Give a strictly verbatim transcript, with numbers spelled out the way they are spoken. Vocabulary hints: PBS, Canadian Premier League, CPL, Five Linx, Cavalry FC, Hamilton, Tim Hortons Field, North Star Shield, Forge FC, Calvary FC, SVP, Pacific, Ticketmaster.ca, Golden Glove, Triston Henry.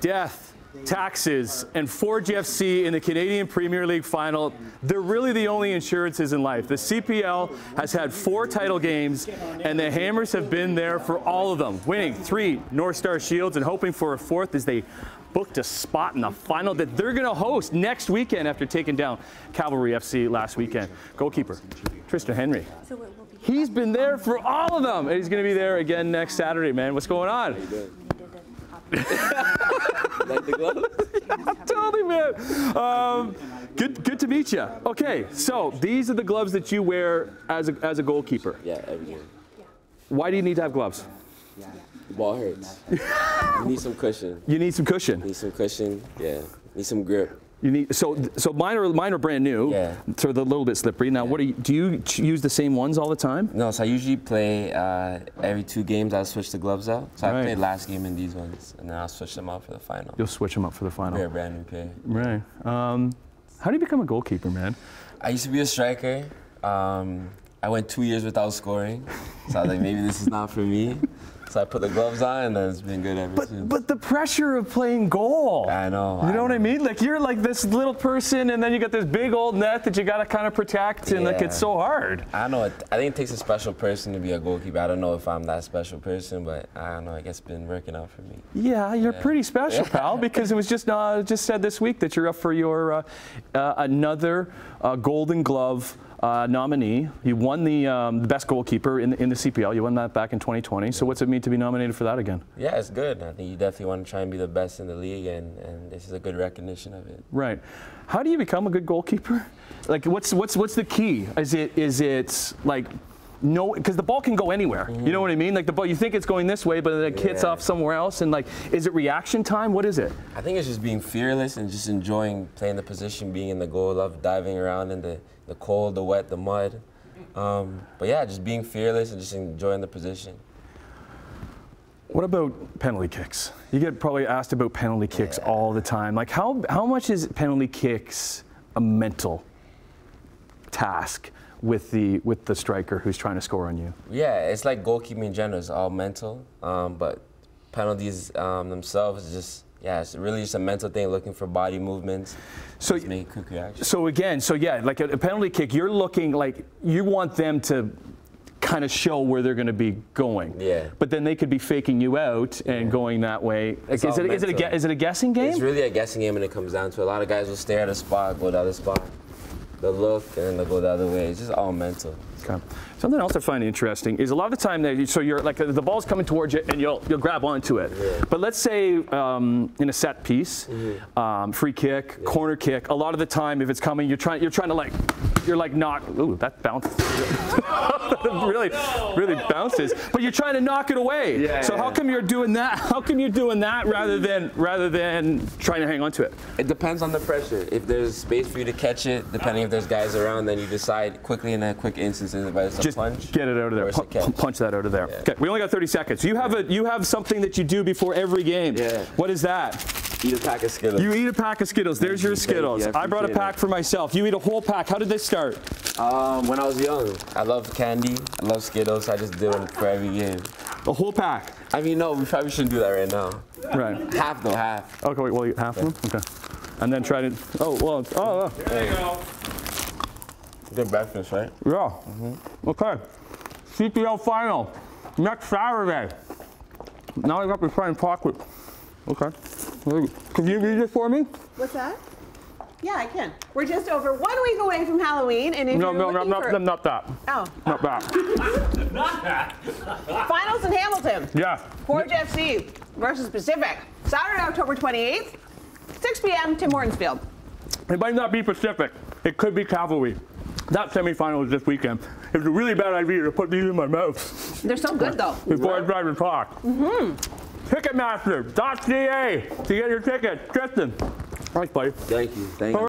death, taxes, and Forge F C in the Canadian Premier League final, they're really the only insurances in life. The C P L has had four title games, and the Hammers have been there for all of them, winning three North Star Shields and hoping for a fourth as they booked a spot in the final that they're going to host next weekend after taking down Cavalry F C last weekend. Goalkeeper Triston Henry, he's been there for all of them, and he's going to be there again next Saturday, man. What's going on? Like the glove? Yeah, totally, man. Um, good, good to meet you. Okay, so these are the gloves that you wear as a, as a goalkeeper. Yeah, every year. Why do you need to have gloves? The ball hurts. You need some cushion. You need some cushion. Need some cushion. Yeah. Need some grip. You need so so mine are mine are brand new. Yeah. So they're a little bit slippery. Now, yeah. what do you do? You use the same ones all the time? No. So I usually play uh, every two games. I'll switch the gloves out. So right. I played last game in these ones, and then I'll switch them out for the final. You'll switch them up for the final. They're brand new pair. Right. Um, how do you become a goalkeeper, man? I used to be a striker. Um, I went two years without scoring, so I was like, maybe this is not for me. So I put the gloves on, and then it's been good ever but, since. But the pressure of playing goal. I know. You know, know what I mean? Like, you're like this little person, and then you got this big old net that you got to kind of protect, and yeah. like, it's so hard. I know. It, I think it takes a special person to be a goalkeeper. I don't know if I'm that special person, but I don't know. I guess it's been working out for me. Yeah, you're yeah. pretty special, pal, because it was just uh, just said this week that you're up for your uh, uh, another uh, Golden Glove Uh, nominee. You won the, um, the best goalkeeper in the, in the C P L. You won that back in twenty twenty. So what's it mean to be nominated for that again? Yeah, it's good. I think you definitely want to try and be the best in the league, and, and this is a good recognition of it. Right. How do you become a good goalkeeper? Like, what's what's what's the key? Is it is it like no? Because the ball can go anywhere. Mm-hmm. You know what I mean? Like the ball, you think it's going this way, but then it yeah. hits off somewhere else. And like, is it reaction time? What is it? I think it's just being fearless and just enjoying playing the position, being in the goal, love diving around in the. The cold, the wet, the mud. Um, but yeah, just being fearless and just enjoying the position. What about penalty kicks? You get probably asked about penalty kicks yeah. all the time. Like, how, how much is penalty kicks a mental task with the, with the striker who's trying to score on you? Yeah, it's like goalkeeping in general. It's all mental. Um, but penalties um, themselves just... Yeah, it's really just a mental thing, looking for body movements. So, make quick reactions. So again, so yeah, like a, a penalty kick, you're looking like you want them to kind of show where they're going to be going. Yeah. But then they could be faking you out and yeah. going that way. Like, is, it, is, it a, is it a guessing game? It's really a guessing game, and it comes down to a lot of guys will stare at a spot, go to the other spot. They'll look, and then they'll go the other way. It's just all mental. Okay. Something else I find interesting is a lot of the time that you, so you're like the ball's coming towards you, and you'll you'll grab onto it. Yeah. But let's say um, in a set piece, mm-hmm. um, free kick, yeah. corner kick. A lot of the time, if it's coming, you're trying you're trying to like you're like knock. Ooh, that bounced. really, no, really no. bounces. But you're trying to knock it away. Yeah, so yeah. how come you're doing that? How come you're doing that rather than rather than trying to hang on to it? It depends on the pressure. If there's space for you to catch it, depending. If there's guys around, then you decide quickly in that quick instance if it's a just punch. Get it out of there. Punch, punch that out of there. Yeah. Okay, we only got thirty seconds. You have a you have something that you do before every game. Yeah. What is that? Eat a pack of Skittles. You eat a pack of Skittles. There's your Skittles. Yeah, I brought a pack it. for myself. You eat a whole pack. How did this start? Um, when I was young, I loved candy. I love Skittles. I just did it for every game. A whole pack. I mean, no, we probably shouldn't do that right now. Right. Half though, half. Okay, wait, well, you half yeah. of them? Okay. And then try to. Oh, well. Oh, oh. There you go. Good breakfast, right? Yeah. Mm-hmm. Okay. C P L final next Saturday. Now I got to try and talk with. Okay. Can you read it for me? What's that? Yeah, I can. We're just over one week away from Halloween, and if no, you're no, looking no, for... no, not that. Oh, not that. Not that. Finals in Hamilton. Yeah. Forge yeah. F C versus Pacific. Saturday, October twenty-eighth, six p m Tim Hortons Field. It might not be Pacific. It could be Cavalry. That semifinal is this weekend. It was a really bad idea to put these in my mouth. They're so good, though. Before I drive and talk. Mm-hmm. Ticketmaster dot C A to get your tickets. Triston, thanks, buddy. Thank you. Thank you.